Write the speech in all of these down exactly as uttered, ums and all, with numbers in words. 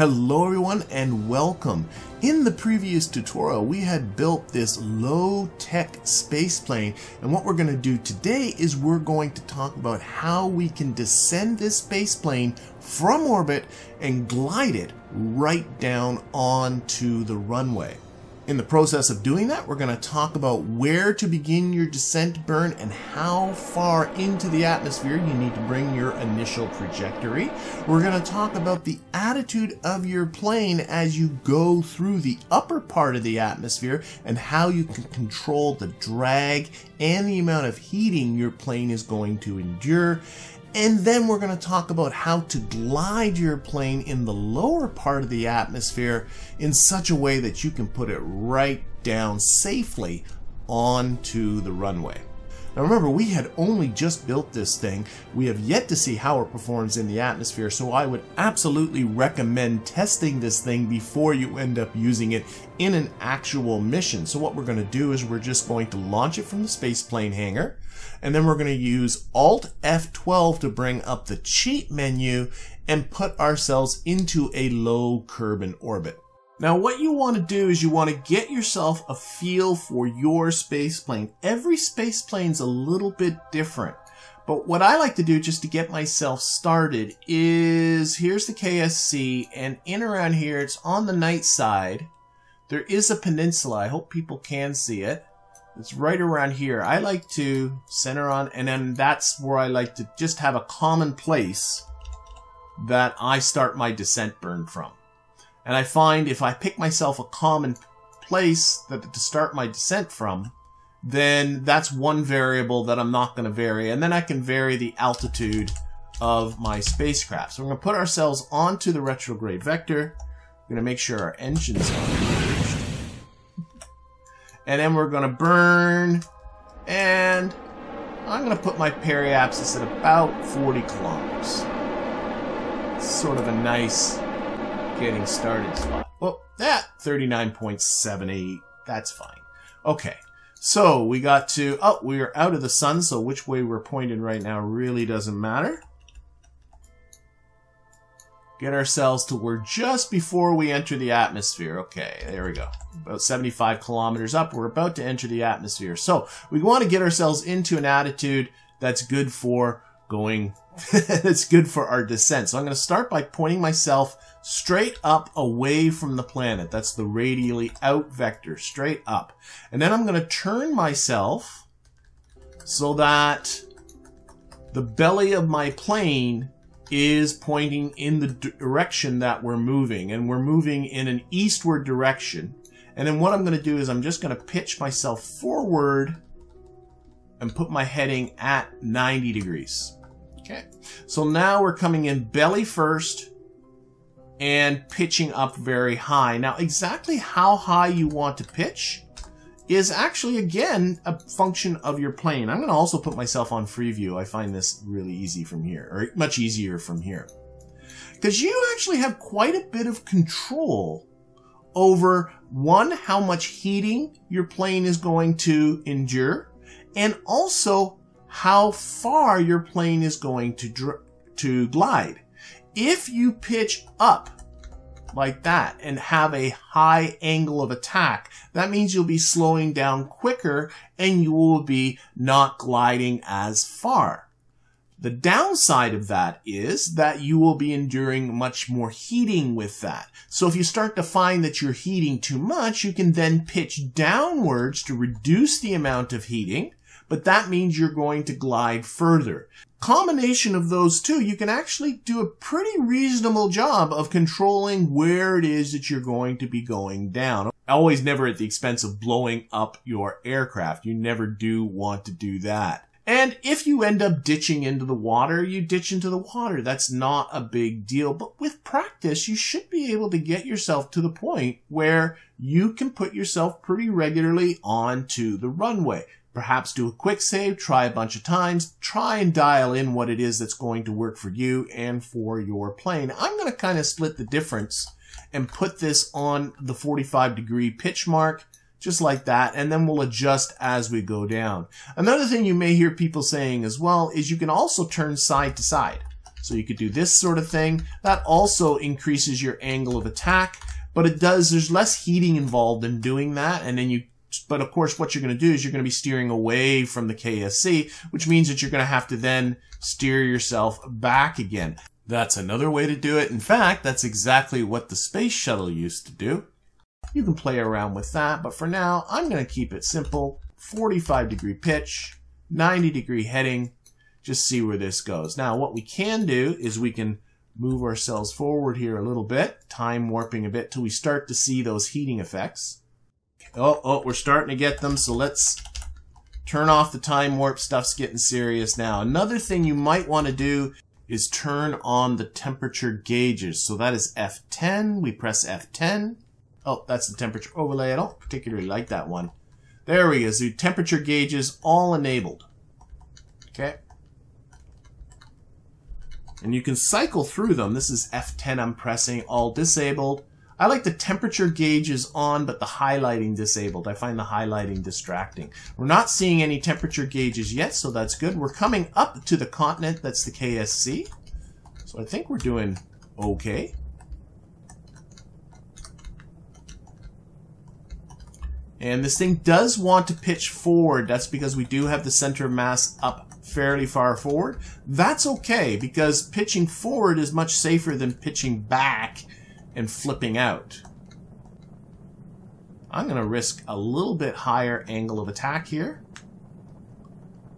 Hello everyone and welcome. In the previous tutorial we had built this low-tech space plane, and what we're going to do today is we're going to talk about how we can descend this space plane from orbit and glide it right down onto the runway. In the process of doing that, we're going to talk about where to begin your descent burn and how far into the atmosphere you need to bring your initial trajectory. We're going to talk about the attitude of your plane as you go through the upper part of the atmosphere and how you can control the drag and the amount of heating your plane is going to endure. And then we're going to talk about how to glide your plane in the lower part of the atmosphere in such a way that you can put it right down safely onto the runway. Now remember, we had only just built this thing. We have yet to see how it performs in the atmosphere, so I would absolutely recommend testing this thing before you end up using it in an actual mission. So what we're going to do is we're just going to launch it from the space plane hangar, and then we're going to use Alt F twelve to bring up the cheat menu and put ourselves into a low Kerbin orbit. Now what you want to do is you want to get yourself a feel for your space plane. Every space plane's a little bit different, but what I like to do just to get myself started is here's the K S C, and in around here, it's on the night side. There is a peninsula. I hope people can see it. It's right around here. I like to center on, and then that's where I like to just have a common place that I start my descent burn from. And I find if I pick myself a common place that to start my descent from, then that's one variable that I'm not going to vary. And then I can vary the altitude of my spacecraft. So we're going to put ourselves onto the retrograde vector. We're going to make sure our engines are. And then we're going to burn, and I'm going to put my periapsis at about forty kilometers. It's sort of a nice getting started spot. Well, that thirty-nine point seven eight, that's fine. Okay, so we got to, oh, we are out of the sun, so which way we're pointed right now really doesn't matter. Get ourselves to where just before we enter the atmosphere. Okay, there we go. About seventy-five kilometers up, we're about to enter the atmosphere. So we want to get ourselves into an attitude that's good for going, that's good for our descent. So I'm going to start by pointing myself straight up away from the planet. That's the radially out vector, straight up. And then I'm going to turn myself so that the belly of my plane is pointing in the direction that we're moving, and we're moving in an eastward direction. And then what I'm going to do is I'm just going to pitch myself forward and put my heading at ninety degrees. Okay, so now we're coming in belly first and pitching up very high. Now exactly how high you want to pitch is actually, again, a function of your plane. I'm going to also put myself on free view. I find this really easy from here, or much easier from here, because you actually have quite a bit of control over, one, how much heating your plane is going to endure, and also how far your plane is going to, to glide. If you pitch up like that and have a high angle of attack, that means you'll be slowing down quicker and you will be not gliding as far. The downside of that is that you will be enduring much more heating with that. So if you start to find that you're heating too much, you can then pitch downwards to reduce the amount of heating, but that means you're going to glide further. Combination of those two, you can actually do a pretty reasonable job of controlling where it is that you're going to be going down. Always never at the expense of blowing up your aircraft. You never do want to do that. And if you end up ditching into the water, you ditch into the water. That's not a big deal. But with practice, you should be able to get yourself to the point where you can put yourself pretty regularly onto the runway. Perhaps do a quick save, try a bunch of times, try and dial in what it is that's going to work for you and for your plane. I'm going to kind of split the difference and put this on the forty-five degree pitch mark, just like that, and then we'll adjust as we go down. Another thing you may hear people saying as well is you can also turn side to side. So you could do this sort of thing. That also increases your angle of attack, but it does, there's less heating involved in doing that, and then you, but of course what you're going to do is you're going to be steering away from the K S C, which means that you're going to have to then steer yourself back again. That's another way to do it. In fact, that's exactly what the space shuttle used to do. You can play around with that, but for now, I'm going to keep it simple. forty-five degree pitch, ninety degree heading, just see where this goes. Now, what we can do is we can move ourselves forward here a little bit, time warping a bit till we start to see those heating effects. Oh, oh, we're starting to get them, so let's turn off the time warp. Stuff's getting serious now. Another thing you might want to do is turn on the temperature gauges. So that is F ten. We press F ten. Oh, that's the temperature overlay. I don't particularly like that one. There we go. So temperature gauges all enabled. Okay. And you can cycle through them. This is F ten I'm pressing, all disabled. I like the temperature gauges on, but the highlighting disabled. I find the highlighting distracting. We're not seeing any temperature gauges yet, so that's good. We're coming up to the continent, that's the K S C. So I think we're doing okay. And this thing does want to pitch forward. That's because we do have the center of mass up fairly far forward. That's okay, because pitching forward is much safer than pitching back and flipping out. I'm going to risk a little bit higher angle of attack here.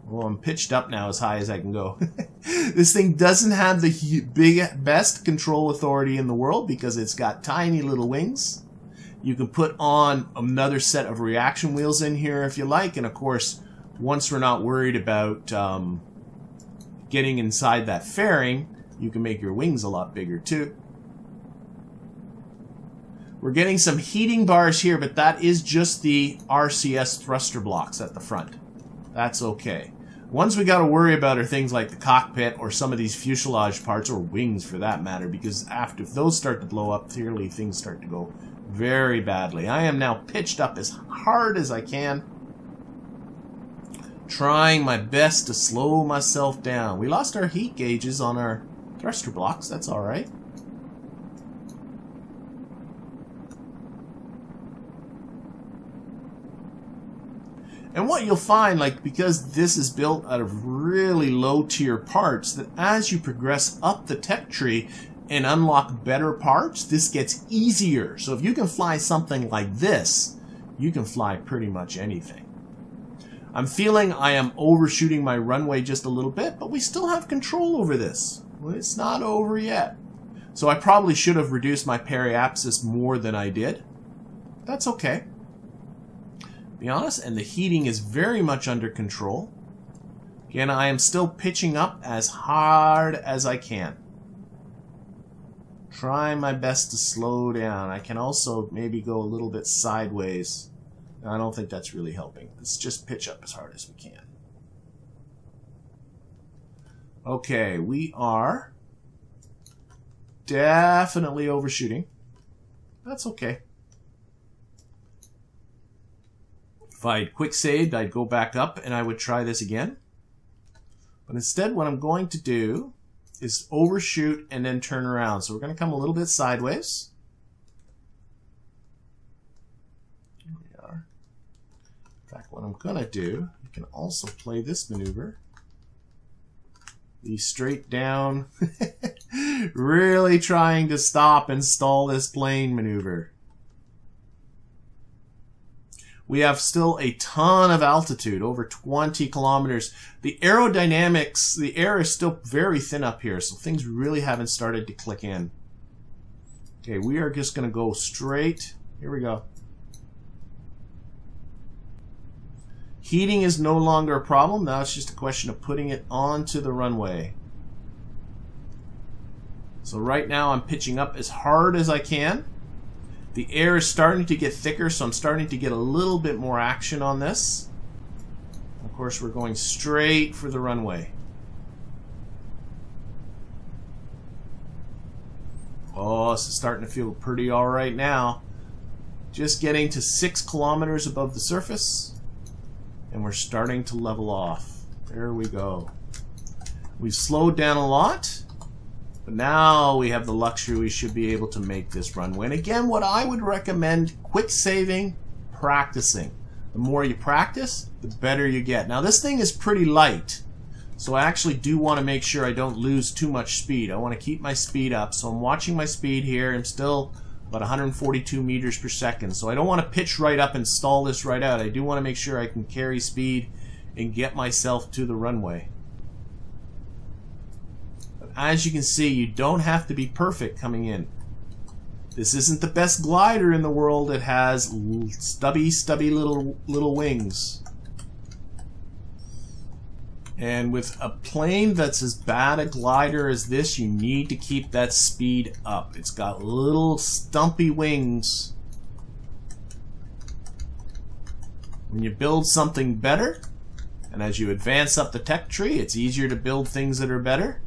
Well, I'm pitched up now as high as I can go. This thing doesn't have the big, best control authority in the world because it's got tiny little wings. You can put on another set of reaction wheels in here if you like, and of course, once we're not worried about um, getting inside that fairing, you can make your wings a lot bigger too. We're getting some heating bars here, but that is just the R C S thruster blocks at the front. That's okay. Ones we got to worry about are things like the cockpit or some of these fuselage parts, or wings for that matter, because after if those start to blow up, clearly things start to go very badly. I am now pitched up as hard as I can, trying my best to slow myself down. We lost our heat gauges on our thruster blocks. That's all right. And what you'll find, like, because this is built out of really low tier parts, that as you progress up the tech tree and unlock better parts, this gets easier. So if you can fly something like this, you can fly pretty much anything. I'm feeling I am overshooting my runway just a little bit, but we still have control over this. It's not over yet. So I probably should have reduced my periapsis more than I did. That's okay. Be honest, and the heating is very much under control. Again, I am still pitching up as hard as I can. Trying my best to slow down. I can also maybe go a little bit sideways. I don't think that's really helping. Let's just pitch up as hard as we can. Okay, we are definitely overshooting. That's okay. If I had quick saved, I'd go back up and I would try this again. But instead, what I'm going to do is overshoot and then turn around. So we're going to come a little bit sideways. In fact, what I'm going to do, you can also play this maneuver. The straight down, really trying to stop and stall this plane maneuver. We have still a ton of altitude, over twenty kilometers. The aerodynamics, the air is still very thin up here, so things really haven't started to click in. Okay, we are just going to go straight. Here we go. Heating is no longer a problem. Now it's just a question of putting it onto the runway. So right now I'm pitching up as hard as I can. The air is starting to get thicker, so I'm starting to get a little bit more action on this. Of course, we're going straight for the runway. Oh, this is starting to feel pretty all right now. Just getting to six kilometers above the surface. And we're starting to level off. There we go. We've slowed down a lot. Now we have the luxury, we should be able to make this runway. And again, what I would recommend, quick saving, practicing. The more you practice, the better you get. Now this thing is pretty light, so I actually do want to make sure I don't lose too much speed. I want to keep my speed up, so I'm watching my speed here. I'm still about one hundred forty-two meters per second, so I don't want to pitch right up and stall this right out. I do want to make sure I can carry speed and get myself to the runway. But as you can see, you don't have to be perfect coming in. This isn't the best glider in the world. It has stubby, stubby little little wings. And with a plane that's as bad a glider as this, you need to keep that speed up. It's got little stumpy wings. When you build something better, and as you advance up the tech tree, it's easier to build things that are better.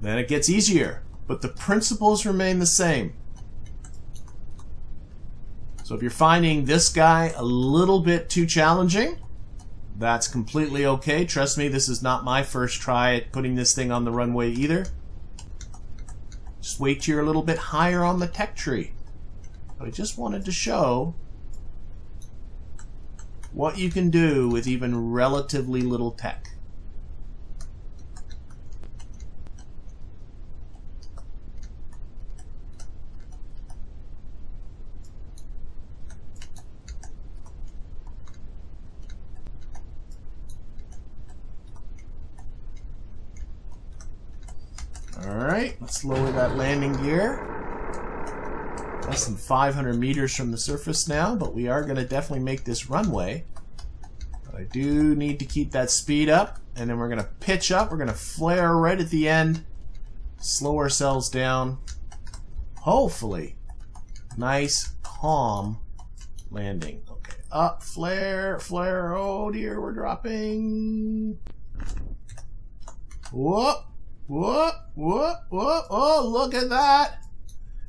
Then it gets easier. But the principles remain the same. So if you're finding this guy a little bit too challenging, that's completely okay. Trust me, this is not my first try at putting this thing on the runway either. Just wait till you're a little bit higher on the tech tree. But I just wanted to show what you can do with even relatively little tech. Alright, let's lower that landing gear. Less than five hundred meters from the surface now, but we are going to definitely make this runway. But I do need to keep that speed up, and then we're going to pitch up, we're going to flare right at the end, slow ourselves down. Hopefully, nice, calm landing. Okay, up, flare, flare, oh dear, we're dropping. Whoop. Whoop, whoop, whoop, oh, look at that.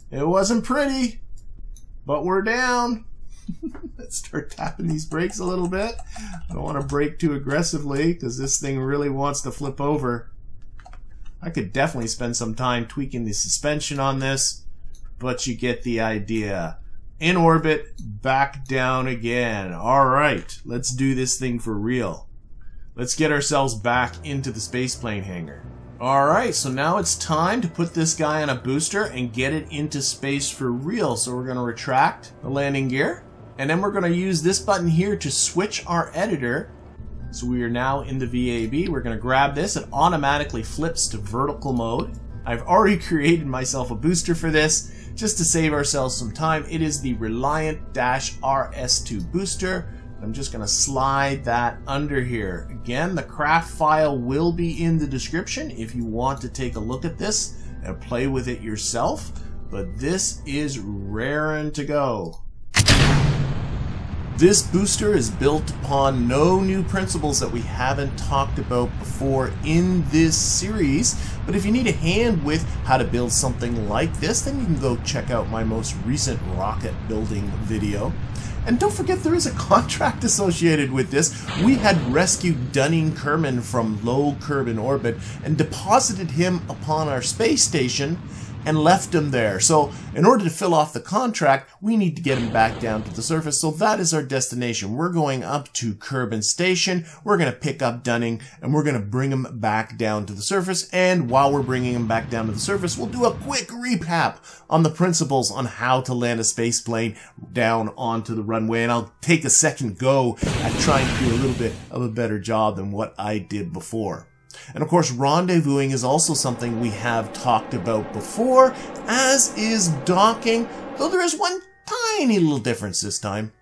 It wasn't pretty, but we're down. Let's start tapping these brakes a little bit. I don't want to brake too aggressively because this thing really wants to flip over. I could definitely spend some time tweaking the suspension on this, but you get the idea. In orbit, back down again. All right, let's do this thing for real. Let's get ourselves back into the spaceplane hangar. Alright, so now it's time to put this guy on a booster and get it into space for real. So we're going to retract the landing gear, and then we're going to use this button here to switch our editor. So we are now in the V A B. We're going to grab this. It automatically flips to vertical mode. I've already created myself a booster for this just to save ourselves some time. It is the Reliant R S two booster. I'm just going to slide that under here. Again, the craft file will be in the description if you want to take a look at this and play with it yourself. But this is raring to go. This booster is built upon no new principles that we haven't talked about before in this series, but if you need a hand with how to build something like this, then you can go check out my most recent rocket building video. And don't forget, there is a contract associated with this. We had rescued Dunning Kerman from low Kerbin orbit and deposited him upon our space station and left him there. So in order to fill off the contract, we need to get him back down to the surface. So that is our destination. We're going up to Kerbin Station. We're going to pick up Dunning and we're going to bring him back down to the surface. And while we're bringing him back down to the surface, we'll do a quick recap on the principles on how to land a space plane down onto the runway. And I'll take a second go at trying to do a little bit of a better job than what I did before. And of course, rendezvousing is also something we have talked about before, as is docking, though there is one tiny little difference this time.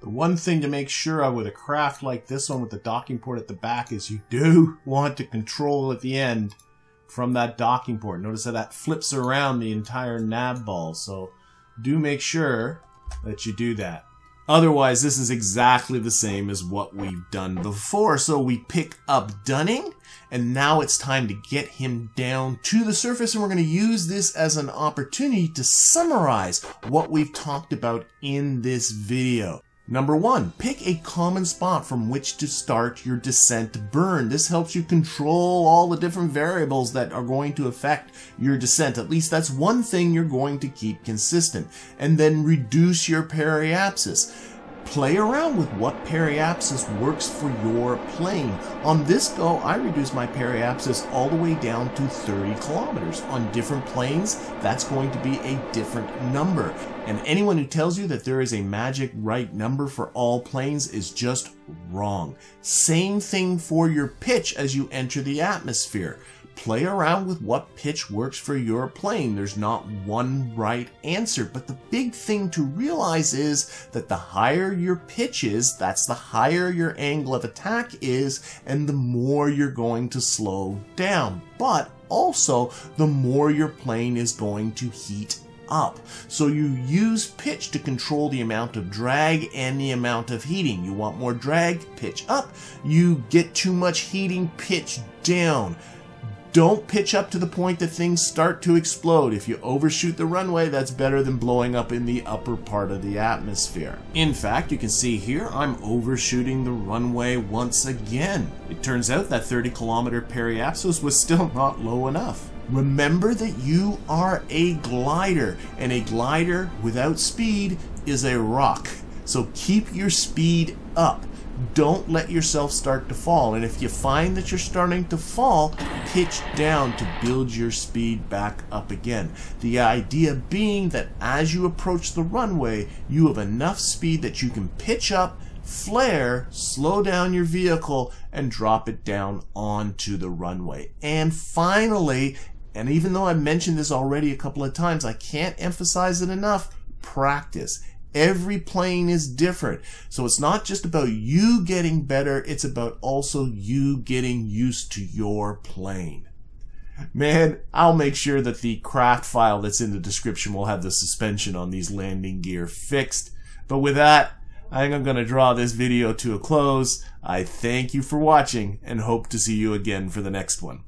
The one thing to make sure of with a craft like this one with the docking port at the back is you do want to control at the end from that docking port. Notice how that flips around the entire nav ball, so do make sure that you do that. Otherwise, this is exactly the same as what we've done before. So we pick up Dunning, and now it's time to get him down to the surface, and we're going to use this as an opportunity to summarize what we've talked about in this video. Number one, pick a common spot from which to start your descent burn. This helps you control all the different variables that are going to affect your descent. At least that's one thing you're going to keep consistent. And then reduce your periapsis. Play around with what periapsis works for your plane. On this go, I reduce my periapsis all the way down to thirty kilometers. On different planes, that's going to be a different number. And anyone who tells you that there is a magic right number for all planes is just wrong. Same thing for your pitch as you enter the atmosphere. Play around with what pitch works for your plane. There's not one right answer, but the big thing to realize is that the higher your pitch is, that's the higher your angle of attack is, and the more you're going to slow down. But also, the more your plane is going to heat up. So you use pitch to control the amount of drag and the amount of heating. You want more drag, pitch up. You get too much heating, pitch down. Don't pitch up to the point that things start to explode. If you overshoot the runway, that's better than blowing up in the upper part of the atmosphere. In fact, you can see here, I'm overshooting the runway once again. It turns out that thirty kilometer periapsis was still not low enough. Remember that you are a glider, and a glider without speed is a rock. So keep your speed up. Don't let yourself start to fall, and if you find that you're starting to fall, pitch down to build your speed back up again. The idea being that as you approach the runway, you have enough speed that you can pitch up, flare, slow down your vehicle, and drop it down onto the runway. And finally, and even though I mentioned this already a couple of times, I can't emphasize it enough, practice. Every plane is different. So it's not just about you getting better, it's about also you getting used to your plane. Man, I'll make sure that the craft file that's in the description will have the suspension on these landing gear fixed. But with that, I think I'm going to draw this video to a close. I thank you for watching and hope to see you again for the next one.